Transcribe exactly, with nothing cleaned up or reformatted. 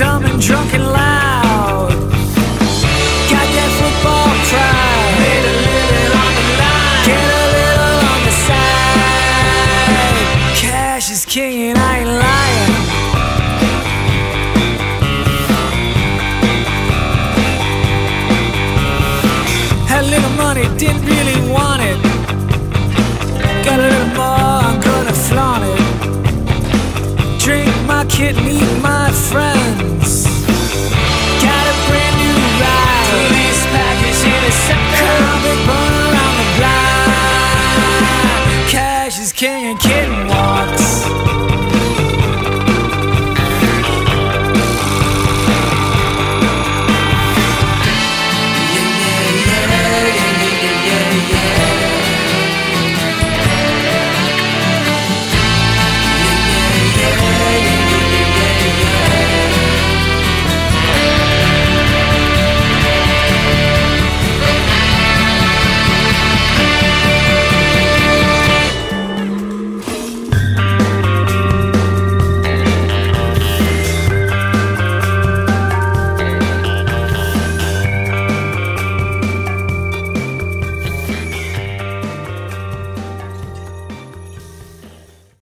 dumb and drunk and loud. Got that football crowd. Made a little on the line. Get a little on the side. Cash is king and I ain't lying. Had a little money, didn't really want it. Got a little more, I'm gonna flaunt it. Drink my kid, meet my friends. Got a brand new ride. Police package in a sector. Big bun around the block. Cash is king and king.